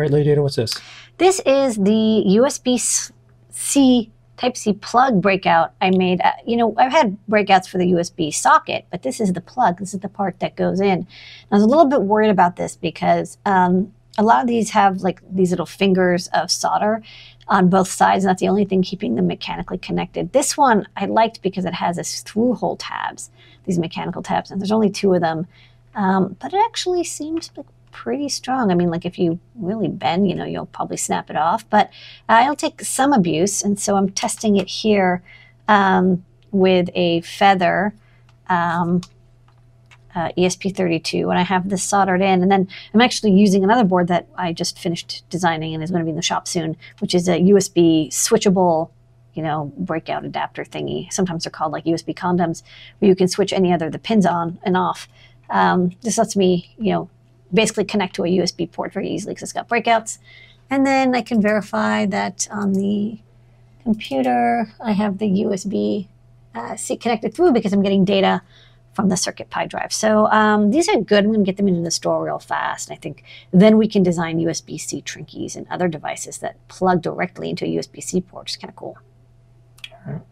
right, Lady Ada, what's this? This is the USB-C Type-C plug breakout I made. You know, I've had breakouts for the USB socket, but this is the plug. This is the part that goes in. And I was a little bit worried about this because a lot of these have like these little fingers of solder on both sides. And that's the only thing keeping them mechanically connected. This one I liked because it has this through-hole tabs, these mechanical tabs, and there's only two of them. But it actually seems like pretty strong. I mean, like if you really bend, you know, you'll probably snap it off, but it'll take some abuse. And so I'm testing it here with a Feather ESP32, and I have this soldered in, and then I'm actually using another board that I just finished designing and is going to be in the shop soon, which is a USB switchable, you know, breakout adapter thingy. Sometimes they're called like USB condoms, where you can switch any other of the pins on and off. This lets me, you know, basically connect to a USB port very easily because it's got breakouts. And then I can verify that on the computer I have the USB-C connected through, because I'm getting data from the CircuitPy drive. So these are good. I'm going to get them into the store real fast. And I think then we can design USB-C Trinkies and other devices that plug directly into a USB-C port. It's kind of cool. All right.